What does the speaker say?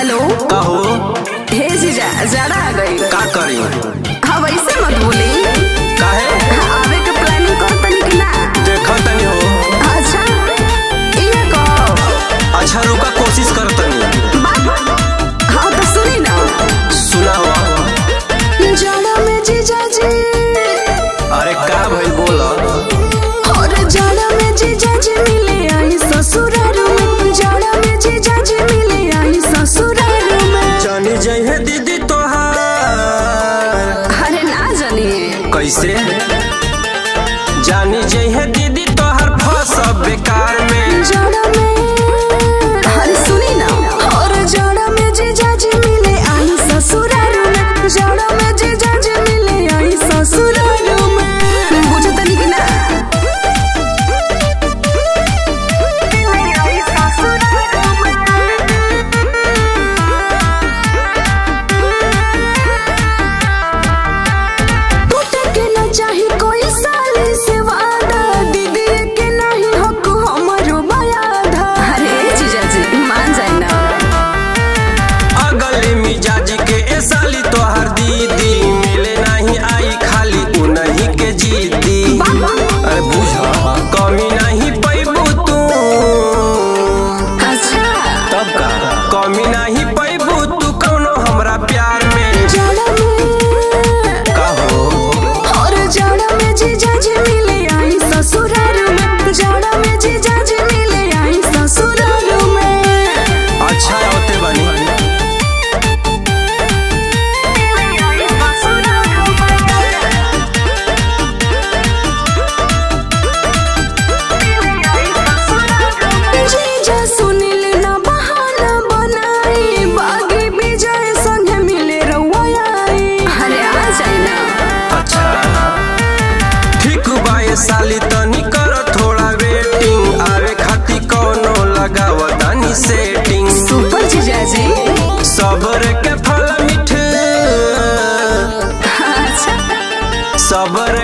Hello कहो हे जीजा ज्यादा आ गई का करी। हाँ वैसे मत बोली काहे आवे के प्लानिंग कर तनी कि ना देखो तनी हो। अच्छा ये कहो अच्छा रुका कोशिश कर तनी बाप। हाँ तो सुनी ना सुनाओ जाड़ा में जीजा जी। अरे का भइल बोल। और जाड़ा में जीजा जी मिले आई ससुर दीदी तोहार। अरे ना जानी कैसे जानी जय है दीदी तोहार फस बेकार में जाड़ा में। अरे सुनी ना और जाड़ा में जीजा जी मिले आई ससुरारू में जाड़ा में जीजा जी मिले आई ससुरारू में बुझता नहीं कि ना साली तनी कर थोड़ा वेटिंग आवे खाती कोनो लगावा दानी सेटिंग। सुपर जीजा जी सबर के फल मीठे। अच्छा सबर